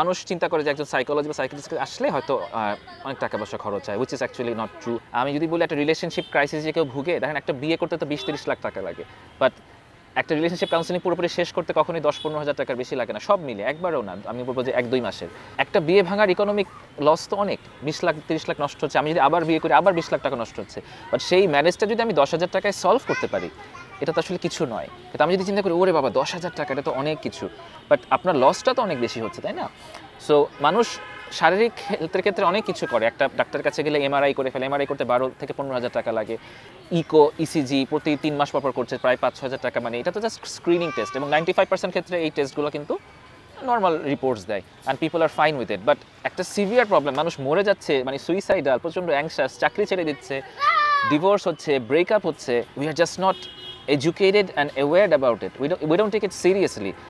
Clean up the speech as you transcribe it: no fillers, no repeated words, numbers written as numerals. মানুষ চিন্তা করে যে একজন সাইকোলজি বা সাইকিয়াট্রিস্ট আসলে হয়তো অনেক টাকা পয়সা খরচ হয়, which is actually not true. আমি যদি বলি একটা রিলেশনশিপ ক্রাইসিস যে কেউ ভুগে, দেখেন একটা বিয়ে করতে তো 20-30 লাখ টাকা লাগে, বাট একটা রিলেশনশিপ কাউন্সেলিং পুরোপুরি শেষ করতে কখনোই 10-15 হাজার টাকার বেশি লাগে না, সব মিলে একবারও না। আমি বলবো যে 1-2 মাসের একটা বিয়ে ভাঙার ইকোনমিক লস তো অনেক, 20 লাখ 30 লাখ নষ্ট হচ্ছে। আমি যদি আবার বিয়ে করি আবার 20 লাখ টাকা নষ্ট হচ্ছে, বাট সেই ম্যারেজটা যদি আমি 10 হাজার টাকায় সলভ করতে পারি এটা তো আসলে কিছু নয়। কিন্তু আমি যদি চিন্তা করি ওরে বাবা 10 হাজার টাকা এটা তো অনেক কিছু, বাট আপনার লসটা তো অনেক বেশি হচ্ছে, তাই না? সো মানুষ শারীরিক হেলথের ক্ষেত্রে অনেক কিছু করে, একটা ডাক্তার কাছে গেলে এমআরআই করে ফেলে, এমআরআই করতে 12 থেকে 15 হাজার টাকা লাগে, ইকো ইসিজি প্রতি 3 মাস পরপর করছে প্রায় 5-6 হাজার টাকা, মানে এটা তো জাস্ট স্ক্রিনিং টেস্ট, এবং 95% ক্ষেত্রে এই টেস্টগুলো কিন্তু নর্মাল রিপোর্টস দেয় and people are fine with it. But একটা সিভিয়ার প্রবলেম, মানুষ মরে যাচ্ছে, মানে সুইসাইডাল, প্রচণ্ড অ্যাংশাস, চাকরি ছেড়ে দিচ্ছে, ডিভোর্স হচ্ছে, ব্রেকআপ হচ্ছে, we are just not educated and aware about it. We don't take it seriously.